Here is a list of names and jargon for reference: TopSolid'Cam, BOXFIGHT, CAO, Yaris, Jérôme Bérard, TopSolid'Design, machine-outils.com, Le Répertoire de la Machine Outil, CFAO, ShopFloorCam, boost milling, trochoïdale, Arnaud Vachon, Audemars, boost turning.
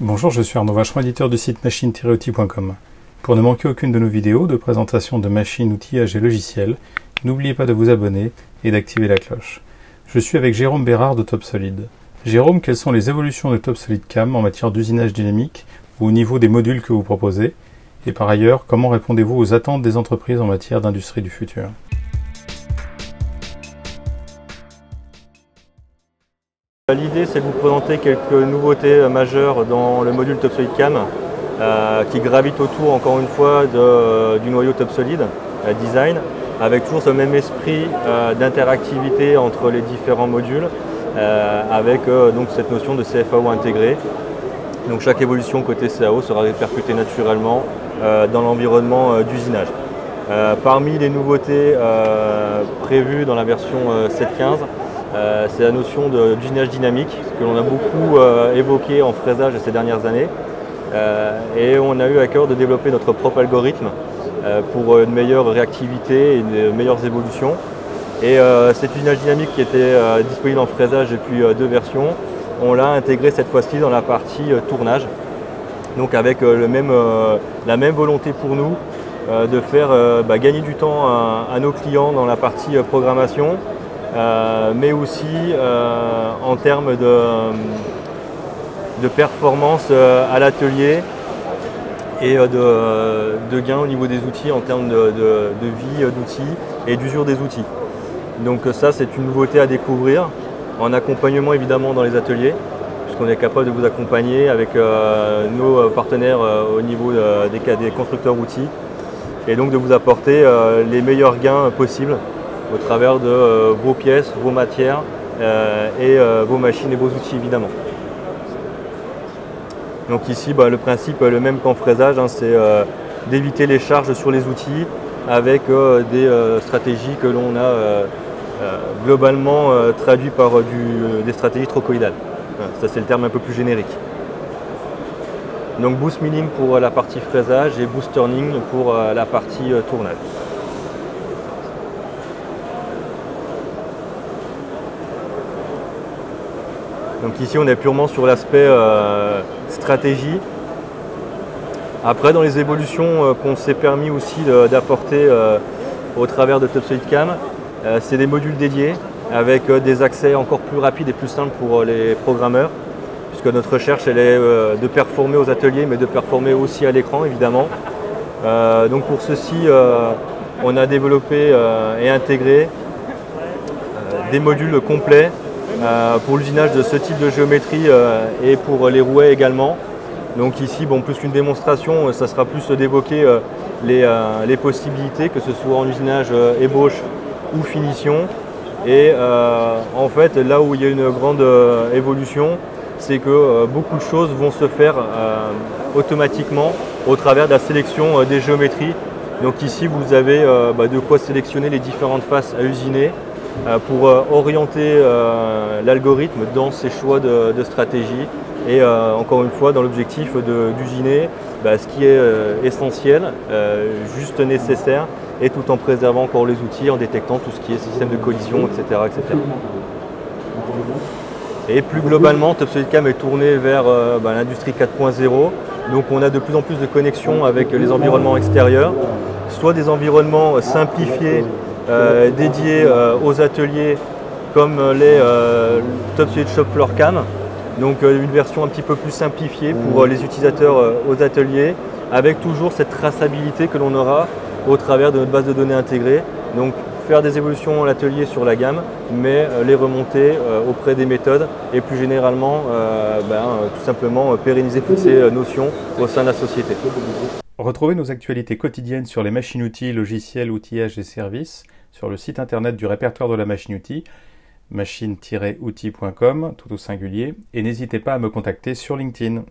Bonjour, je suis Arnaud Vachon, éditeur du site machine-outils.com. Pour ne manquer aucune de nos vidéos de présentation de machines, outillages et logiciels, n'oubliez pas de vous abonner et d'activer la cloche. Je suis avec Jérôme Bérard de TopSolid. Jérôme, quelles sont les évolutions de TopSolid'Cam en matière d'usinage dynamique ou au niveau des modules que vous proposez? Et par ailleurs, comment répondez-vous aux attentes des entreprises en matière d'industrie du futur? L'idée, c'est de vous présenter quelques nouveautés majeures dans le module TopSolid'Cam qui gravite autour, encore une fois, du noyau TopSolid'Design, avec toujours ce même esprit d'interactivité entre les différents modules, avec donc cette notion de CFAO intégrée. Donc chaque évolution côté CAO sera répercutée naturellement dans l'environnement d'usinage. Parmi les nouveautés prévues dans la version 7.15, c'est la notion d'usinage dynamique que l'on a beaucoup évoqué en fraisage ces dernières années. Et on a eu à cœur de développer notre propre algorithme pour une meilleure réactivité et de meilleures évolutions. Et cet usinage dynamique qui était disponible en fraisage depuis deux versions, on l'a intégré cette fois-ci dans la partie tournage. Donc avec la même volonté pour nous de faire gagner du temps à nos clients dans la partie programmation. Mais aussi en termes de performance à l'atelier et de gains au niveau des outils, en termes de vie d'outils et d'usure des outils. Donc ça, c'est une nouveauté à découvrir, en accompagnement évidemment dans les ateliers, puisqu'on est capable de vous accompagner avec nos partenaires au niveau des constructeurs outils, et donc de vous apporter les meilleurs gains possibles au travers de vos pièces, vos matières et vos machines et vos outils évidemment. Donc ici, le principe est le même qu'en fraisage, c'est d'éviter les charges sur les outils avec des stratégies que l'on a globalement traduites par des stratégies trochoïdales. Ça, c'est le terme un peu plus générique. Donc boost milling pour la partie fraisage et boost turning pour la partie tournage. Donc ici, on est purement sur l'aspect stratégie. Après, dans les évolutions qu'on s'est permis aussi d'apporter au travers de TopSolid'Cam, c'est des modules dédiés avec des accès encore plus rapides et plus simples pour les programmeurs, puisque notre recherche, elle est de performer aux ateliers, mais de performer aussi à l'écran, évidemment. Donc pour ceci, on a développé et intégré des modules complets pour l'usinage de ce type de géométrie et pour les rouets également. Donc ici, plus qu'une démonstration, ça sera plus d'évoquer les possibilités, que ce soit en usinage ébauche ou finition. Et en fait, là où il y a une grande évolution, c'est que beaucoup de choses vont se faire automatiquement au travers de la sélection des géométries. Donc ici, vous avez de quoi sélectionner les différentes faces à usiner, pour orienter l'algorithme dans ses choix de stratégie et encore une fois dans l'objectif d'usiner ce qui est essentiel, juste nécessaire, et tout en préservant encore les outils, en détectant tout ce qui est système de collision, etc. etc. Et plus globalement, TopSolid'Cam est tourné vers l'industrie 4.0, donc on a de plus en plus de connexions avec les environnements extérieurs, soit des environnements simplifiés dédié aux ateliers comme les TopSolid ShopFloorCam, donc une version un petit peu plus simplifiée pour les utilisateurs aux ateliers, avec toujours cette traçabilité que l'on aura au travers de notre base de données intégrée, donc faire des évolutions à l'atelier sur la gamme, mais les remonter auprès des méthodes et plus généralement tout simplement pérenniser toutes ces notions au sein de la société. Retrouvez nos actualités quotidiennes sur les machines-outils, logiciels, outillages et services, sur le site internet du répertoire de la machine-outil, machine-outils.com, tout au singulier, et n'hésitez pas à me contacter sur LinkedIn.